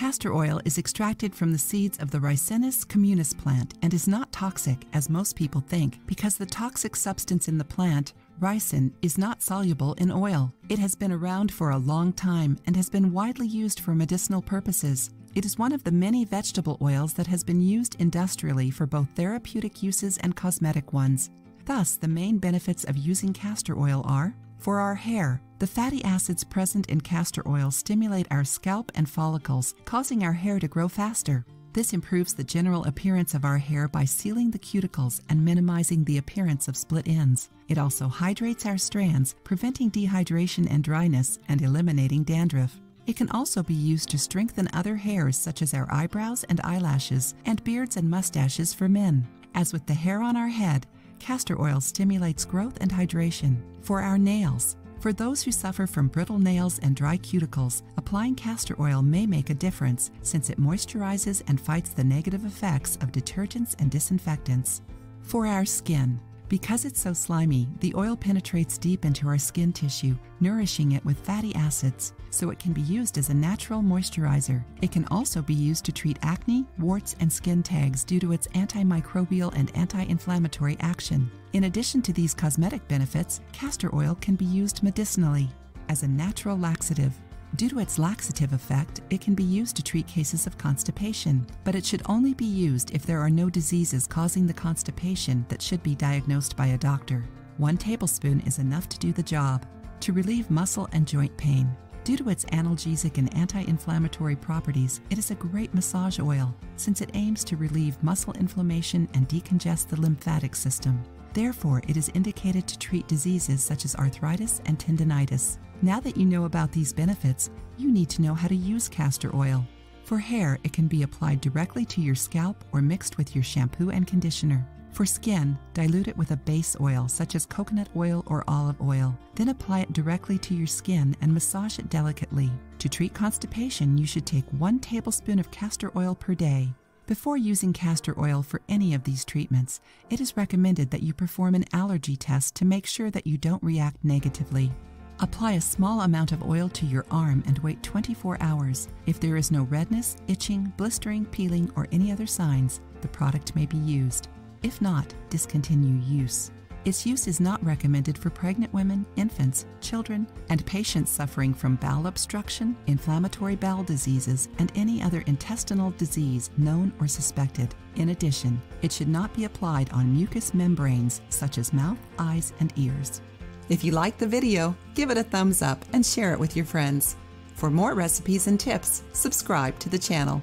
Castor oil is extracted from the seeds of the Ricinus communis plant and is not toxic, as most people think, because the toxic substance in the plant, ricin, is not soluble in oil. It has been around for a long time and has been widely used for medicinal purposes. It is one of the many vegetable oils that has been used industrially for both therapeutic uses and cosmetic ones. Thus, the main benefits of using castor oil are: for our hair, the fatty acids present in castor oil stimulate our scalp and follicles, causing our hair to grow faster. This improves the general appearance of our hair by sealing the cuticles and minimizing the appearance of split ends. It also hydrates our strands, preventing dehydration and dryness and eliminating dandruff. It can also be used to strengthen other hairs such as our eyebrows and eyelashes, and beards and mustaches for men. As with the hair on our head, castor oil stimulates growth and hydration. For our nails, for those who suffer from brittle nails and dry cuticles, applying castor oil may make a difference since it moisturizes and fights the negative effects of detergents and disinfectants. For our skin, because it's so slimy, the oil penetrates deep into our skin tissue, nourishing it with fatty acids, so it can be used as a natural moisturizer. It can also be used to treat acne, warts, and skin tags due to its antimicrobial and anti-inflammatory action. In addition to these cosmetic benefits, castor oil can be used medicinally as a natural laxative. Due to its laxative effect, it can be used to treat cases of constipation, but it should only be used if there are no diseases causing the constipation that should be diagnosed by a doctor. 1 tablespoon is enough to do the job. To relieve muscle and joint pain, due to its analgesic and anti-inflammatory properties, it is a great massage oil since it aims to relieve muscle inflammation and decongest the lymphatic system. Therefore, it is indicated to treat diseases such as arthritis and tendinitis. Now that you know about these benefits, you need to know how to use castor oil. For hair, it can be applied directly to your scalp or mixed with your shampoo and conditioner. For skin, dilute it with a base oil such as coconut oil or olive oil. Then apply it directly to your skin and massage it delicately. To treat constipation, you should take 1 tablespoon of castor oil per day. Before using castor oil for any of these treatments, it is recommended that you perform an allergy test to make sure that you don't react negatively. Apply a small amount of oil to your arm and wait 24 hours. If there is no redness, itching, blistering, peeling, or any other signs, the product may be used. If not, discontinue use. Its use is not recommended for pregnant women, infants, children, and patients suffering from bowel obstruction, inflammatory bowel diseases, and any other intestinal disease known or suspected. In addition, it should not be applied on mucous membranes such as mouth, eyes, and ears. If you liked the video, give it a thumbs up and share it with your friends. For more recipes and tips, subscribe to the channel.